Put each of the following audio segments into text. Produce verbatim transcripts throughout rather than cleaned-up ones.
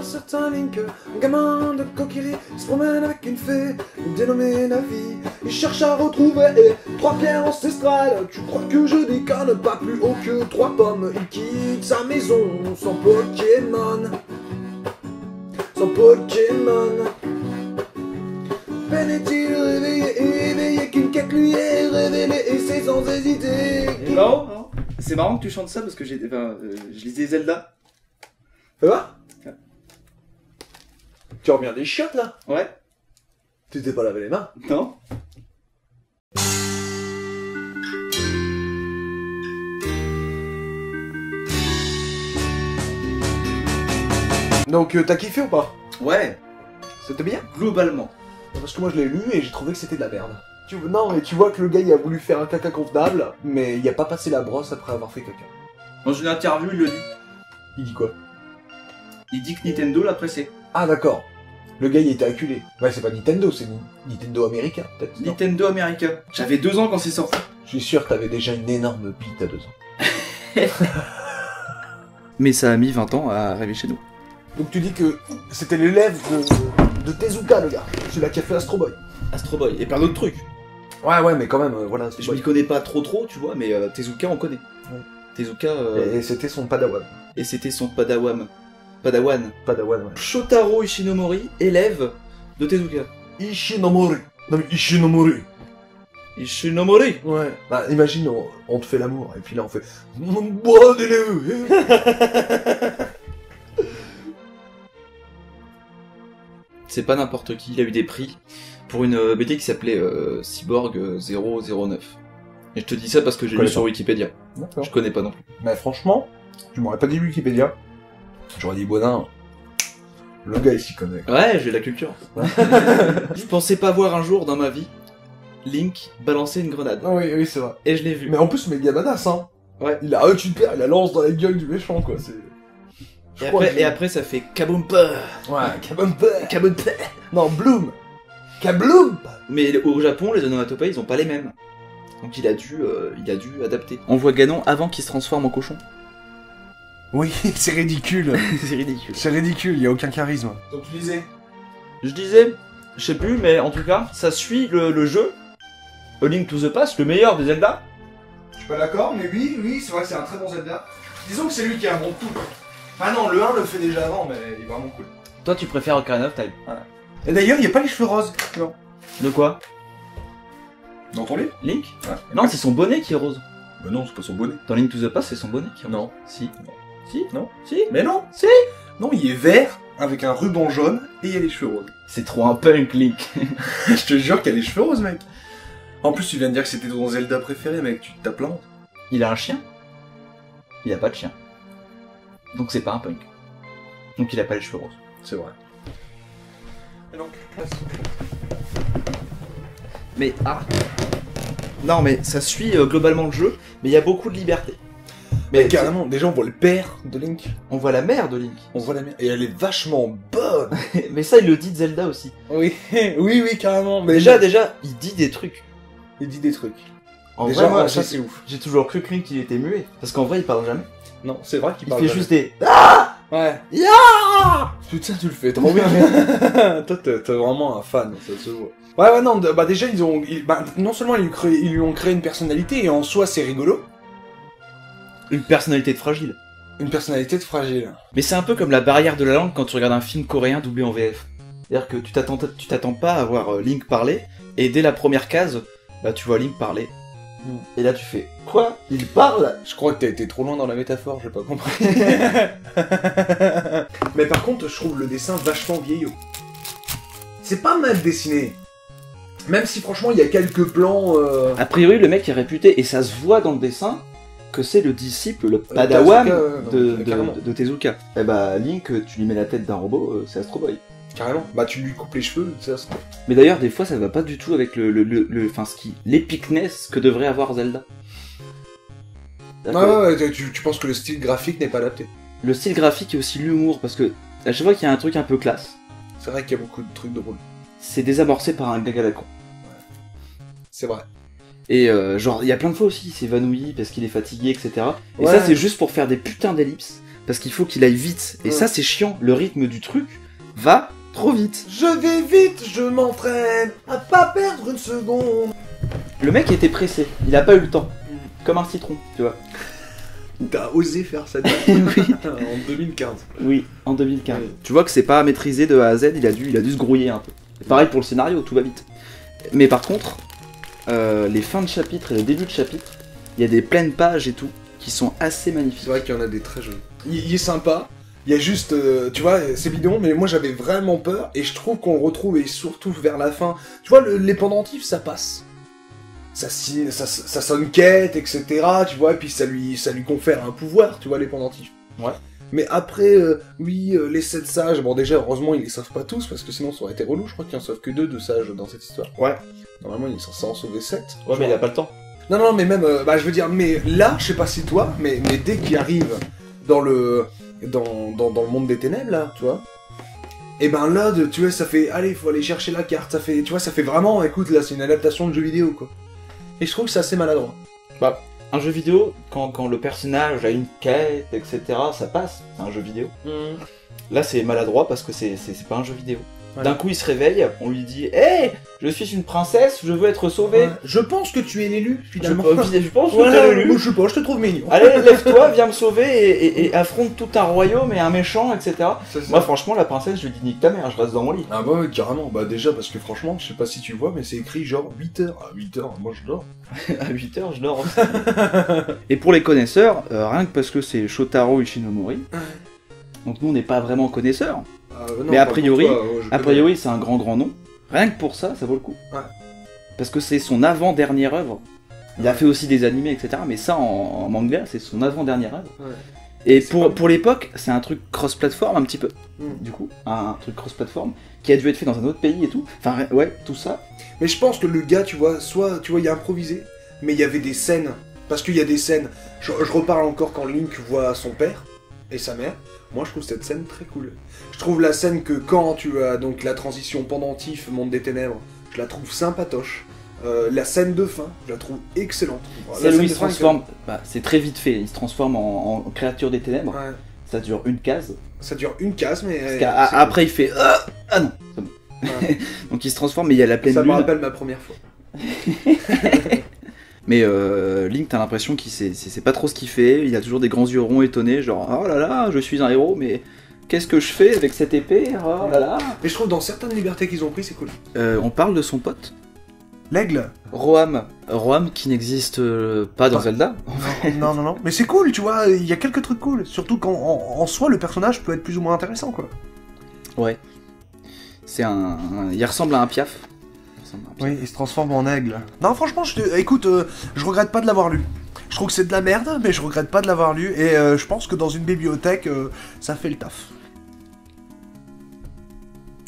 un certain Link, un gamin de Kokiri se promène avec une fée dénommée Navi. Il cherche à retrouver trois pierres ancestrales. Tu crois que je déconne? Pas plus haut que trois pommes. Il quitte sa maison sans Pokémon. Sans Pokémon. Peine est-il réveillé, éveillé qu'une quête lui est révélée et c'est sans hésiter. Et non, non. C'est marrant que tu chantes ça parce que j'ai, ben, euh, je lisais Zelda. Quoi ouais. Tu reviens des chiottes là? Ouais. Tu t'es pas lavé les mains? Non. Donc euh, t'as kiffé ou pas? Ouais. C'était bien? Globalement. Parce que moi je l'ai lu et j'ai trouvé que c'était de la merde. Tu... Non mais tu vois que le gars il a voulu faire un caca convenable, mais il a pas passé la brosse après avoir fait caca. Dans une interview il le dit. Il dit quoi? Il dit que Nintendo l'a pressé. Ah d'accord. Le gars il était acculé. Ouais c'est pas Nintendo, c'est Nintendo américain peut-être. Nintendo américain. J'avais deux ans quand c'est sorti. Je suis sûr que t'avais déjà une énorme bite à deux ans. Mais ça a mis vingt ans à arriver chez nous. Donc tu dis que c'était l'élève de, de Tezuka le gars, celui-là qui a fait Astro Boy. Astro Boy, et plein d'autres trucs. Ouais ouais mais quand même, euh, voilà. Astro Je m'y connais pas trop trop tu vois, mais euh, Tezuka on connaît. Ouais. Tezuka... Euh... Et, et c'était son padawan. Et c'était son padawan. Padawan. Padawan, ouais. Shotaro Ishinomori, élève de Tezuka. Ishinomori. Non mais Ishinomori. Ishinomori. Ouais. Bah imagine, on, on te fait l'amour, et puis là on fait... Bon élève. C'est pas n'importe qui, il a eu des prix pour une B D qui s'appelait euh, Cyborg zéro zéro neuf. Et je te dis ça parce que j'ai lu sur Wikipédia. D'accord. Je connais pas non plus. Mais franchement, tu m'aurais pas dit Wikipédia. J'aurais dit Bonin, le gars ici connaît. Ouais, j'ai la culture. Ouais. Je pensais pas voir un jour dans ma vie Link balancer une grenade. Oh oui, oui, c'est vrai. Et je l'ai vu. Mais en plus, méga badass, hein. Ouais. Il a un super, il la lance dans la gueule du méchant, quoi. C'est... Et après, et après, ça fait Kabumpa. Ouais, Kabumpa. Kabumpa. Non, Bloom. Kabloom. Mais au Japon, les onomatopées, ils ont pas les mêmes. Donc il a dû, euh, il a dû adapter. On voit Ganon avant qu'il se transforme en cochon. Oui, c'est ridicule. C'est ridicule. C'est ridicule, il y a aucun charisme. Donc tu disais? Je disais, je sais plus, mais en tout cas, ça suit le, le jeu. A Link to the Past, le meilleur de Zelda. Je suis pas d'accord, mais oui, oui, c'est vrai que c'est un très bon Zelda. Disons que c'est lui qui a un bon tout. Ah non, le un le fait déjà avant, mais il est vraiment cool. Toi, tu préfères Ocarina of Time. Voilà. Et d'ailleurs, il n'y a pas les cheveux roses. Non. De quoi? Dans ton livre Link ouais. Non, c'est son bonnet qui est rose. Mais non, c'est pas son bonnet. Dans Link to the Past, c'est son bonnet qui est rose. Non. Si. Non. Si. Non. Si. Mais non. Si. Non, il est vert, avec un ruban jaune, et il y a les cheveux roses. C'est trop un punk, Link. Je te jure qu'il y a les cheveux roses, mec. En plus, tu viens de dire que c'était ton Zelda préféré, mec. Tu te tapes la honte. Il a un chien? Il a pas de chien. Donc c'est pas un punk. Donc il a pas les cheveux roses. C'est vrai. Et donc, mais ah non mais ça suit euh, globalement le jeu, mais il y a beaucoup de liberté. Mais, mais carrément, déjà on voit le père de Link. On voit la mère de Link. On voit la mère. Et elle est vachement bonne. Mais ça il le dit de Zelda aussi. Oui, oui, oui, carrément. Mais déjà, déjà, il dit des trucs. Il dit des trucs. En déjà, vrai, moi, ça c'est ouf. J'ai toujours cru que Link il était muet. Parce qu'en vrai il parle jamais. Non, c'est vrai qu'il parle. Il fait juste des. Ah ouais. Yeah. Putain, tu le fais trop bien. Toi, t'es vraiment un fan, ça se voit. Ouais, ouais, non, bah déjà, ils ont. Ils, bah, non seulement ils lui, créé, ils lui ont créé une personnalité, et en soi, c'est rigolo. Une personnalité de fragile. Une personnalité de fragile. Mais c'est un peu comme la barrière de la langue quand tu regardes un film coréen doublé en V F. C'est-à-dire que tu t'attends, tu t'attends pas à voir Link parler, et dès la première case, bah, tu vois Link parler. Et là tu fais quoi? Il parle? Je crois que t'as été trop loin dans la métaphore, j'ai pas compris. Mais par contre je trouve le dessin vachement vieillot. C'est pas mal dessiné. Même si franchement il y a quelques plans... Euh... A priori le mec est réputé, et ça se voit dans le dessin, que c'est le disciple, le padawan euh, Tezuka, euh, de, de, de, de Tezuka. Et bah Link, tu lui mets la tête d'un robot, euh, c'est Astro Boy. Carrément, bah tu lui coupes les cheveux, ça se... Mais d'ailleurs, des fois, ça va pas du tout avec le, le, le, le fin, ce qui, l'épicness que devrait avoir Zelda. Ah ouais, ouais, tu, tu penses que le style graphique n'est pas adapté. Le style graphique et aussi l'humour, parce que à chaque fois qu'il y a un truc un peu classe... C'est vrai qu'il y a beaucoup de trucs drôles. C'est désamorcé par un gag à la con. Ouais. C'est vrai. Et euh, genre, il y a plein de fois aussi, il s'évanouit parce qu'il est fatigué, et cetera. Et ouais. Ça, c'est juste pour faire des putains d'ellipses. parce qu'il faut qu'il aille vite. Et mmh. ça, c'est chiant. Le rythme du truc va trop vite. Je vais vite, je m'entraîne à pas perdre une seconde. Le mec était pressé, il a pas eu le temps. Mmh. Comme un citron, tu vois. T'as osé faire ça oui. En deux mille quinze. Oui, en deux mille quinze. Ouais. Tu vois que c'est pas maîtrisé de A à Z, il a dû, il a dû se grouiller un peu. Et pareil pour le scénario, tout va vite. Mais par contre, euh, les fins de chapitre et les débuts de chapitre, il y a des pleines pages et tout, qui sont assez magnifiques. C'est vrai qu'il y en a des très jolies. Il, il est sympa, il y a juste, euh, tu vois, c'est bidon, mais moi j'avais vraiment peur, et je trouve qu'on le retrouve, et surtout vers la fin. Tu vois, le, les pendentifs, ça passe. Ça, ça, ça sonne quête, et cetera. Tu vois, et puis ça lui, ça lui confère un pouvoir, tu vois, les pendentifs. Ouais. Mais après, euh, oui, euh, les sept sages, bon déjà, heureusement, ils les sauvent pas tous, parce que sinon ça aurait été relou, je crois qu'il en sauve que deux de sages dans cette histoire. Ouais. Normalement, il est censé en sauver sept. Ouais, mais il a pas le temps. Non, non, mais même, euh, bah je veux dire, mais là, je sais pas si toi, mais, mais dès qu'il arrive dans le, dans, dans, dans le monde des ténèbres, là, tu vois, et ben là, de, tu vois, ça fait, allez, faut aller chercher la carte, ça fait, tu vois, ça fait vraiment, écoute, là, c'est une adaptation de jeu vidéo, quoi. Et je trouve que c'est assez maladroit. Bah, un jeu vidéo, quand, quand le personnage a une quête, et cetera, ça passe, c'est un jeu vidéo. Mmh. Là, c'est maladroit parce que c'est pas un jeu vidéo. Ouais. D'un coup, il se réveille, on lui dit « Hey, je suis une princesse, je veux être sauvée. Ouais. » Je pense que tu es l'élu, finalement. Je, je pense que ouais, tu es l'élu. Je sais pas, je te trouve mignon. Allez, lève-toi, viens me sauver et, et, et affronte tout un royaume et un méchant, et cetera. Moi, franchement, la princesse, je lui dis « Nique ta mère, je reste dans mon lit. » Ah bah ouais, carrément. Bah déjà, parce que franchement, je sais pas si tu vois, mais c'est écrit genre huit heures. À huit heures, moi je dors. À huit heures, je dors. Et pour les connaisseurs, euh, rien que parce que c'est Shotaro Ishinomori, donc nous, on n'est pas vraiment connaisseurs. Euh, non, mais a priori, toi, a priori c'est un grand grand nom. Rien que pour ça, ça vaut le coup. Ouais. Parce que c'est son avant-dernière œuvre. Il ouais. a fait aussi des animés, et cetera. Mais ça, en, en manga, c'est son avant-dernière œuvre. Ouais. Et pour, pour l'époque, c'est un truc cross-platform un petit peu. Mm. Du coup, un, un truc cross-platform qui a dû être fait dans un autre pays et tout. Enfin, ouais, tout ça. Mais je pense que le gars, tu vois, soit, tu vois, il a improvisé, mais il y avait des scènes. Parce qu'il y a des scènes. Je, je reparle encore quand Link voit son père et sa mère. Moi, je trouve cette scène très cool. Je trouve la scène que quand tu as donc la transition pendentif monde des ténèbres, je la trouve sympatoche. Euh, la scène de fin, je la trouve excellente. Celle où il se transforme, bah, c'est très vite fait. Il se transforme en, en créature des ténèbres. Ouais. Ça dure une case. Ça dure une case, mais Parce euh, après cool. il fait ah, ah non. Bon. Ouais. Donc il se transforme, mais il y a la pleine lune. Ça me rappelle ma première fois. Mais euh, Link, t'as l'impression qu'il sait, sait pas trop ce qu'il fait, il a toujours des grands yeux ronds étonnés, genre « Oh là là, je suis un héros, mais qu'est-ce que je fais avec cette épée? Oh là là !» Mais je trouve dans certaines libertés qu'ils ont pris, c'est cool. Euh, on parle de son pote. L'aigle Roam. Roam qui n'existe euh, pas dans ah. Zelda. Non, non, non. Mais c'est cool, tu vois, il y a quelques trucs cool. Surtout qu'en en, en soi, le personnage peut être plus ou moins intéressant, quoi. Ouais. C'est un, un... Il ressemble à un Piaf. Oui, il se transforme en aigle. Non, franchement, je te... écoute, euh, je regrette pas de l'avoir lu. Je trouve que c'est de la merde, mais je regrette pas de l'avoir lu. Et euh, je pense que dans une bibliothèque, euh, ça fait le taf.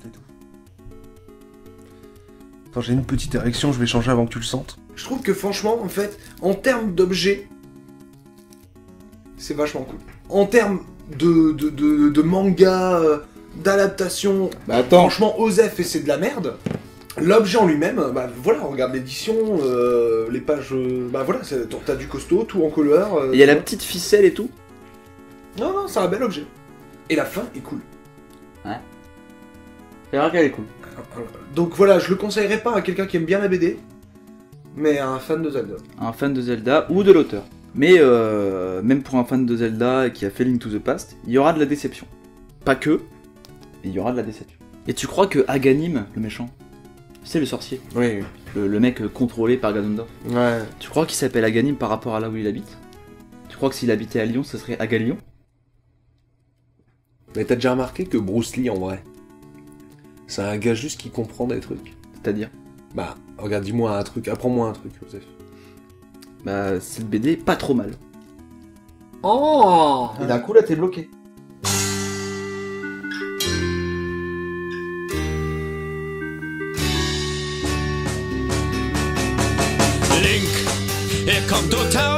C'est tout. Attends, j'ai une petite érection, je vais changer avant que tu le sentes. Je trouve que franchement, en fait, en termes d'objets, c'est vachement cool. En termes de, de, de, de manga, euh, d'adaptation, bah franchement, Osef et c'est de la merde. L'objet en lui-même, bah voilà, on regarde l'édition, euh, les pages, euh, bah voilà, t'as du costaud, tout en couleur. Euh, il y a la petite ficelle et tout. Non, non, c'est un bel objet. Et la fin est cool. Ouais. C'est vrai qu'elle est cool. Donc voilà, je le conseillerais pas à quelqu'un qui aime bien la B D, mais à un fan de Zelda. Un fan de Zelda ou de l'auteur. Mais euh, même pour un fan de Zelda qui a fait Link to the Past, il y aura de la déception. Pas que, mais il y aura de la déception. Et tu crois que Aghanim, le méchant, c'est le sorcier. Oui. oui. Le, le mec contrôlé par Ganondorf. Ouais. Tu crois qu'il s'appelle Aghanim par rapport à là où il habite? Tu crois que s'il habitait à Lyon, ce serait Agalion? Mais t'as déjà remarqué que Bruce Lee, en vrai, c'est un gars juste qui comprend des trucs. C'est-à-dire? Bah, regarde, dis-moi un truc, apprends-moi un truc, Joseph. Bah, cette B D est pas trop mal. Oh! Et d'un coup, là, t'es bloqué. Don't tell